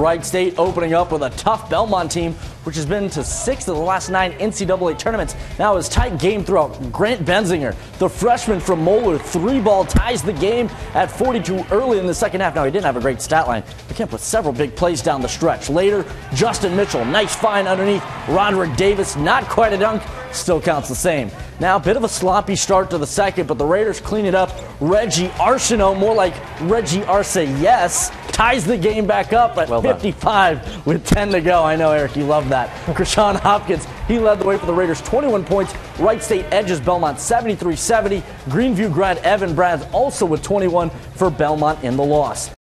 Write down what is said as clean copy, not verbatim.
Wright State opening up with a tough Belmont team, which has been to 6 of the last 9 NCAA tournaments. Now it's tight game throughout. Grant Benzinger, the freshman from Moeller, 3-ball ties the game at 42 early in the second half. Now, he didn't have a great stat line, but Kemp with several big plays down the stretch. Later, Justin Mitchell, nice find underneath. Roderick Davis, not quite a dunk, still counts the same. Now, a bit of a sloppy start to the second, but the Raiders clean it up. Reggie Arceneaux, more like Reggie Arce, yes, ties the game back up at 55 with 10 to go. I know, Eric, you love that. Crishawn Hopkins, he led the way for the Raiders, 21 points. Wright State edges Belmont 73-70. Greenview grad Evan Bradds also with 21 for Belmont in the loss.